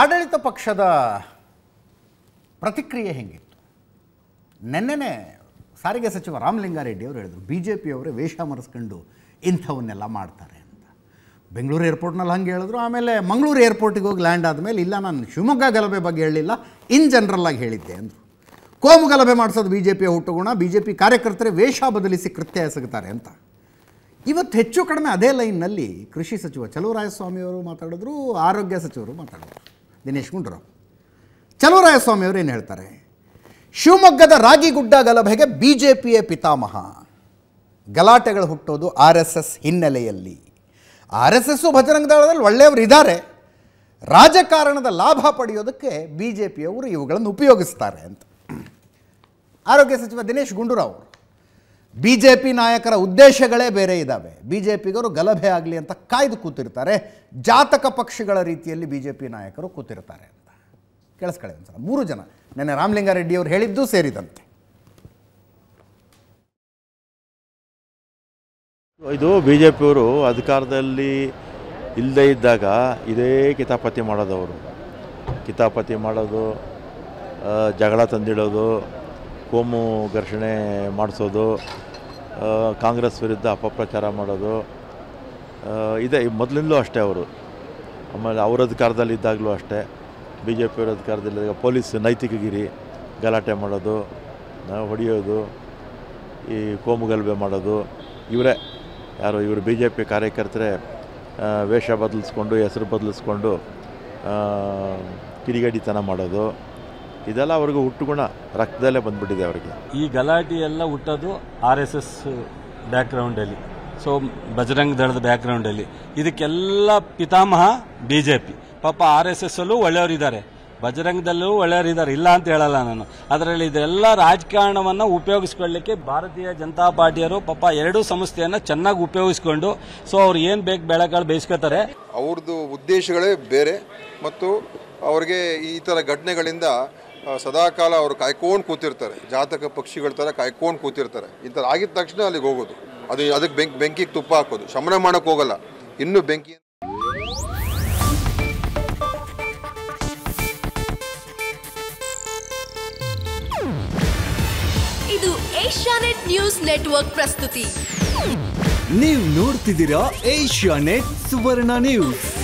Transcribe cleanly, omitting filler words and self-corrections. ಆಡಳಿತ ಪಕ್ಷದ ಪ್ರತಿಕ್ರಿಯೆ ಹೇಗಿತ್ತು? ನೆನ್ನೆನೇ ಸಾರಿಗೆ ಸಚಿವ ರಾಮಲಿಂಗಾ ರೆಡ್ಡಿ ಅವರು ಹೇಳಿದರು, ಬಿಜೆಪಿ ಅವರೇ ವೇಷ ಮರೆಸ್ಕೊಂಡು ಇಂಥವನ್ನೆಲ್ಲ ಮಾಡ್ತಾರೆ ಅಂತ. ಬೆಂಗಳೂರು ಏರ್ಪೋರ್ಟ್ನಲ್ಲಿ ಹಂಗೆ ಹೇಳಿದ್ರು, ಆಮೇಲೆ ಮಂಗಳೂರು ಏರ್ಪೋರ್ಟಿಗೆ ಹೋಗಿ ಲ್ಯಾಂಡ್ ಆದಮೇಲೆ ಇಲ್ಲ ನಾನು ಶಿವಮೊಗ್ಗ ಗಲಭೆ ಬಗ್ಗೆ ಹೇಳಿಲ್ಲ, ಇನ್ ಜನರಲ್ಲಾಗಿ ಹೇಳಿದ್ದೆ ಅಂದರು. ಕೋಮು ಗಲಭೆ ಮಾಡಿಸೋದು ಬಿಜೆಪಿಯ ಹುಟ್ಟುಗುಣ, ಬಿಜೆಪಿ ಕಾರ್ಯಕರ್ತರೇ ವೇಷ ಬದಲಿಸಿ ಕೃತ್ಯ ಎಸಗುತ್ತಾರೆ ಅಂತ. ಇವತ್ತು ಹೆಚ್ಚು ಕಡಿಮೆ ಅದೇ ಲೈನ್ನಲ್ಲಿ ಕೃಷಿ ಸಚಿವ ಚೆಲುವರಾಯಸ್ವಾಮಿ ಅವರು ಮಾತಾಡಿದ್ರು, ಆರೋಗ್ಯ ಸಚಿವರು ಮಾತಾಡಿದ್ರು, ದಿನೇಶ್ ಗುಂಡೂರಾವ್. ಚೆಲುವರಾಯಸ್ವಾಮಿ ಅವರು ಏನು ಹೇಳ್ತಾರೆ? ಶಿವಮೊಗ್ಗದ ರಾಗಿಗುಡ್ಡ ಗಲಭೆಗೆ ಬಿಜೆಪಿಯೇ ಪಿತಾಮಹ, ಗಲಾಟೆಗಳು ಹುಟ್ಟೋದು RSS ಹಿನ್ನೆಲೆಯಲ್ಲಿ. RSSು ಭಜರಂಗದಳದಲ್ಲಿ ಒಳ್ಳೆಯವರು ಇದ್ದಾರೆ, ರಾಜಕಾರಣದ ಲಾಭ ಪಡೆಯೋದಕ್ಕೆ ಬಿಜೆಪಿಯವರು ಇವುಗಳನ್ನು ಉಪಯೋಗಿಸ್ತಾರೆ ಅಂತ. ಆರೋಗ್ಯ ಸಚಿವ ದಿನೇಶ್ ಗುಂಡೂರಾವ್ ಅವರು, ಬಿಜೆಪಿ ನಾಯಕರ ಉದ್ದೇಶಗಳೇ ಬೇರೆ ಇದ್ದಾವೆ, ಬಿಜೆಪಿಗರು ಗಲಭೆ ಆಗಲಿ ಅಂತ ಕಾಯ್ದು ಕೂತಿರ್ತಾರೆ, ಜಾತಕ ಪಕ್ಷಿಗಳ ರೀತಿಯಲ್ಲಿ ಬಿಜೆಪಿ ನಾಯಕರು ಕೂತಿರ್ತಾರೆ ಅಂತ. ಕೇಳಿಸ್ಕೊಳ್ಳಿ ಒಂದ್ಸಲ, ಮೂರು ಜನ ನೆನ್ನೆ ರಾಮಲಿಂಗಾರೆಡ್ಡಿ ಅವರು ಹೇಳಿದ್ದು ಸೇರಿದಂತೆ. ಇದು ಬಿಜೆಪಿಯವರು ಅಧಿಕಾರದಲ್ಲಿ ಇಲ್ಲದೇ ಇದ್ದಾಗ ಇದೇ ಕಿತಾಪತಿ ಮಾಡೋದು, ಅವರು ಕಿತಾಪತಿ ಮಾಡೋದು, ಜಗಳ ತಂದಿಡೋದು, ಕೋಮು ಘರ್ಷಣೆ ಮಾಡಿಸೋದು, ಕಾಂಗ್ರೆಸ್ ವಿರುದ್ಧ ಅಪಪ್ರಚಾರ ಮಾಡೋದು ಇದೆ ಮೊದಲಿಂದಲೂ ಅಷ್ಟೇ ಅವರು. ಆಮೇಲೆ ಅವ್ರ ಅಧಿಕಾರದಲ್ಲಿದ್ದಾಗಲೂ ಅಷ್ಟೇ, ಬಿ ಜೆ ಪಿಯವ್ರ ಅಧಿಕಾರದಲ್ಲಿದ್ದಾಗ ಪೊಲೀಸ್ ನೈತಿಕಗಿರಿ, ಗಲಾಟೆ ಮಾಡೋದು, ಹೊಡೆಯೋದು, ಈ ಕೋಮು ಗಲಭೆ ಮಾಡೋದು ಇವರೇ. ಯಾರು ಇವರು ಬಿ ಜೆ ಪಿ ಕಾರ್ಯಕರ್ತರೇ ವೇಷ ಬದಲಿಸ್ಕೊಂಡು, ಹೆಸರು ಬದಲಿಸ್ಕೊಂಡು ಕಿಡಿಗೇಡಿತನ ಮಾಡೋದು, ಇದೆಲ್ಲ ಅವ್ರಿಗೆ ಹುಟ್ಟುಗುಣ, ರಕ್ತದಲ್ಲೇ ಬಂದ್ಬಿಟ್ಟಿದೆ ಅವರಿಗೆ. ಈ ಗಲಾಟೆ ಎಲ್ಲ ಹುಟ್ಟೋದು RSS ಬ್ಯಾಕ್ಗ್ರೌಂಡಲ್ಲಿ, ಸೊ ಬಜರಂಗ ದಳದ ಬ್ಯಾಕ್ಗ್ರೌಂಡಲ್ಲಿ. ಇದಕ್ಕೆಲ್ಲ ಪಿತಾಮಹ BJP. ಪಾಪ RSSಲ್ಲೂ ಒಳ್ಳೆಯವರಿದ್ದಾರೆ, ಬಜರಂಗದಲ್ಲೂ ಒಳ್ಳೆಯವರಿದ್ದಾರೆ, ಇಲ್ಲ ಅಂತ ಹೇಳಲ್ಲ ನಾನು. ಅದರಲ್ಲಿ ಇದೆಲ್ಲ ರಾಜಕಾರಣವನ್ನು ಉಪಯೋಗಿಸ್ಕೊಳ್ಳಿಕ್ಕೆ ಭಾರತೀಯ ಜನತಾ ಪಾರ್ಟಿಯವರು ಪಾಪ ಎರಡೂ ಸಂಸ್ಥೆಯನ್ನು ಚೆನ್ನಾಗಿ ಉಪಯೋಗಿಸ್ಕೊಂಡು, ಸೊ ಅವ್ರು ಏನು ಬೇಕು ಬೆಳೆಗಳು ಬೇಯಿಸ್ಕೊತಾರೆ. ಅವ್ರದ್ದು ಉದ್ದೇಶಗಳೇ ಬೇರೆ ಮತ್ತು ಅವ್ರಿಗೆ ಈ ಥರ ಘಟನೆಗಳಿಂದ ಸದಾಕಾಲ ಅವರು ಕಾಯ್ಕೊಂಡು ಕೂತಿರ್ತಾರೆ, ಜಾತಕ ಪಕ್ಷಿಗಳ ಥರ ಕಾಯ್ಕೊಂಡು ಕೂತಿರ್ತಾರೆ. ಈ ಥರ ಆಗಿದ ತಕ್ಷಣ ಅಲ್ಲಿಗೆ ಹೋಗೋದು, ಅದಕ್ಕೆ ಬೆಂಕಿಗೆ ತುಪ್ಪ ಹಾಕೋದು, ಶಮನ ಮಾಡೋಕ್ಕೆ ಹೋಗಲ್ಲ, ಇನ್ನೂ ಬೆಂಕಿ. ಇದು ಏಷ್ಯಾನೆಟ್ ನ್ಯೂಸ್ ನೆಟ್ವರ್ಕ್ ಪ್ರಸ್ತುತಿ. ನೀವು ನೋಡ್ತಿದ್ದೀರಾ ಏಷ್ಯಾನೆಟ್ ಸುವರ್ಣ ನ್ಯೂಸ್.